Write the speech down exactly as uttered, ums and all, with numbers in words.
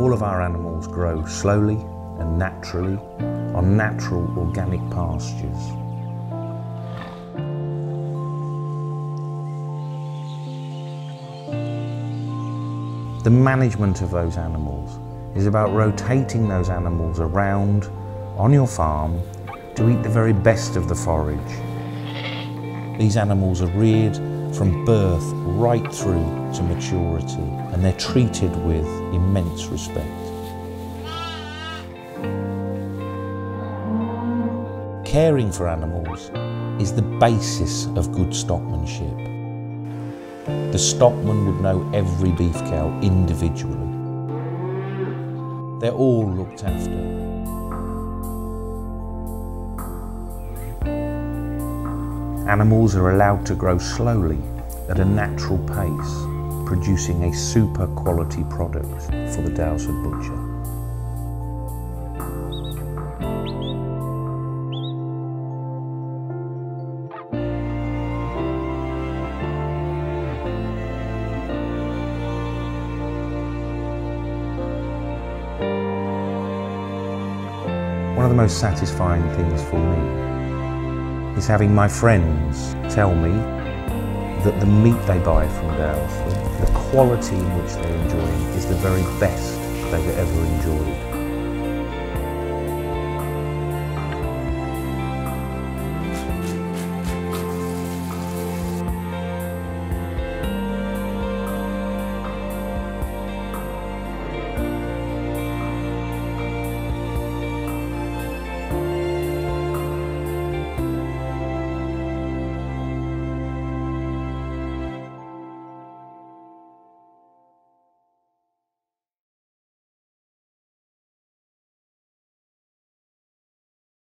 All of our animals grow slowly and naturally on natural organic pastures. The management of those animals is about rotating those animals around on your farm to eat the very best of the forage. These animals are reared from birth right through to maturity, and they're treated with immense respect. Caring for animals is the basis of good stockmanship. The stockman would know every beef cow individually. They're all looked after. Animals are allowed to grow slowly at a natural pace, producing a super quality product for the Dowsford butcher. One of the most satisfying things for me is having my friends tell me that the meat they buy from Dowsford, the quality in which they're enjoying, is the very best they've ever enjoyed.